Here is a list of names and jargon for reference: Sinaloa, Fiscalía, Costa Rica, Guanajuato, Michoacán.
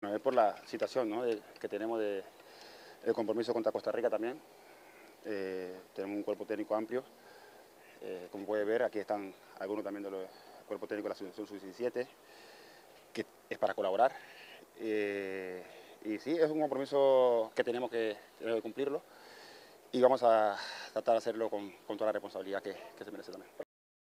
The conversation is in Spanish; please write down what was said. Bueno, es por la situación, ¿no?, que tenemos de compromiso contra Costa Rica también. Tenemos un cuerpo técnico amplio. Como puede ver, aquí están algunos también de los cuerpos técnicos de la Asociación Sub-17, que es para colaborar. Y sí, es un compromiso que tenemos que cumplirlo y vamos a tratar de hacerlo con toda la responsabilidad que se merece también.